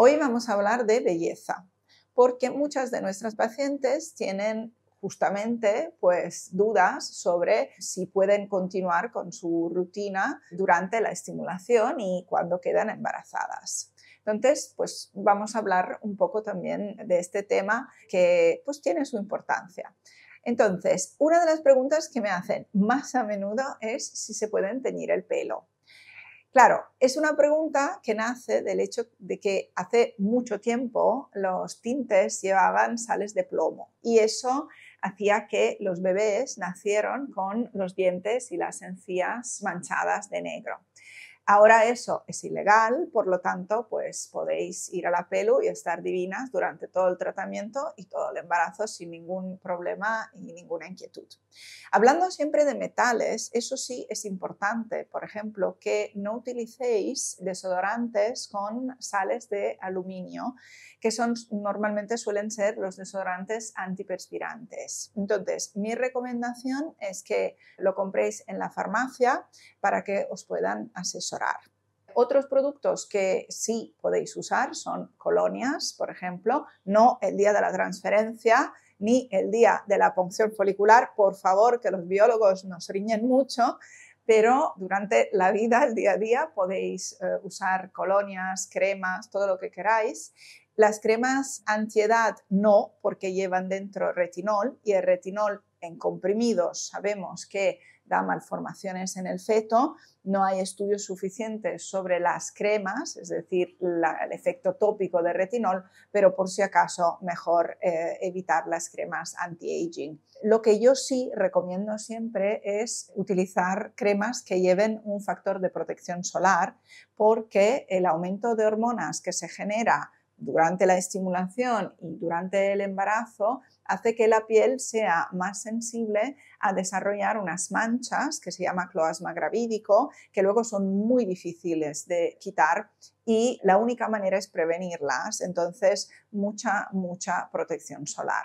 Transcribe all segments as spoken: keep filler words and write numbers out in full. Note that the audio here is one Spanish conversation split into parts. Hoy vamos a hablar de belleza, porque muchas de nuestras pacientes tienen justamente pues, dudas sobre si pueden continuar con su rutina durante la estimulación y cuando quedan embarazadas. Entonces, pues vamos a hablar un poco también de este tema que pues, tiene su importancia. Entonces, una de las preguntas que me hacen más a menudo es si se pueden teñir el pelo. Claro, es una pregunta que nace del hecho de que hace mucho tiempo los tintes llevaban sales de plomo y eso hacía que los bebés nacieron con los dientes y las encías manchadas de negro. Ahora eso es ilegal, por lo tanto, pues podéis ir a la pelu y estar divinas durante todo el tratamiento y todo el embarazo sin ningún problema y ninguna inquietud. Hablando siempre de metales, eso sí es importante, por ejemplo, que no utilicéis desodorantes con sales de aluminio, que son, normalmente suelen ser los desodorantes antiperspirantes. Entonces, mi recomendación es que lo compréis en la farmacia para que os puedan asesorar. Otros productos que sí podéis usar son colonias, por ejemplo, no el día de la transferencia ni el día de la punción folicular, por favor, que los biólogos nos riñen mucho, pero durante la vida, el día a día, podéis eh, usar colonias, cremas, todo lo que queráis. Las cremas antiedad no, porque llevan dentro retinol y el retinol en comprimidos sabemos que da malformaciones en el feto, no hay estudios suficientes sobre las cremas, es decir, la, el efecto tópico de retinol, pero por si acaso mejor eh, evitar las cremas anti-aging. Lo que yo sí recomiendo siempre es utilizar cremas que lleven un factor de protección solar, porque el aumento de hormonas que se genera durante la estimulación y durante el embarazo hace que la piel sea más sensible a desarrollar unas manchas que se llama cloasma gravídico, que luego son muy difíciles de quitar y la única manera es prevenirlas, entonces mucha, mucha protección solar.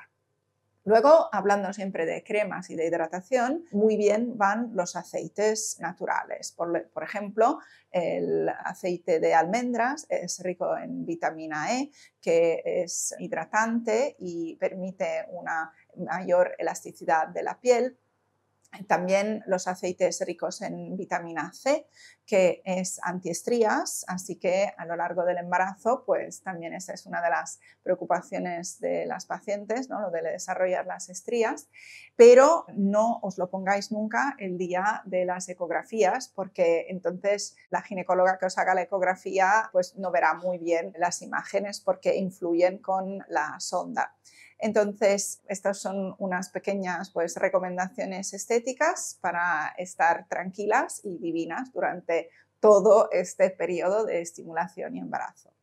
Luego, hablando siempre de cremas y de hidratación, muy bien van los aceites naturales. Por, por ejemplo, el aceite de almendras es rico en vitamina E, que es hidratante y permite una mayor elasticidad de la piel. También los aceites ricos en vitamina C, que es antiestrías, así que a lo largo del embarazo, pues también esa es una de las preocupaciones de las pacientes, ¿no? Lo de desarrollar las estrías, pero no os lo pongáis nunca el día de las ecografías, porque entonces la ginecóloga que os haga la ecografía, pues no verá muy bien las imágenes porque influyen con la sonda. Entonces, estas son unas pequeñas pues, recomendaciones estéticas para estar tranquilas y divinas durante todo este periodo de estimulación y embarazo.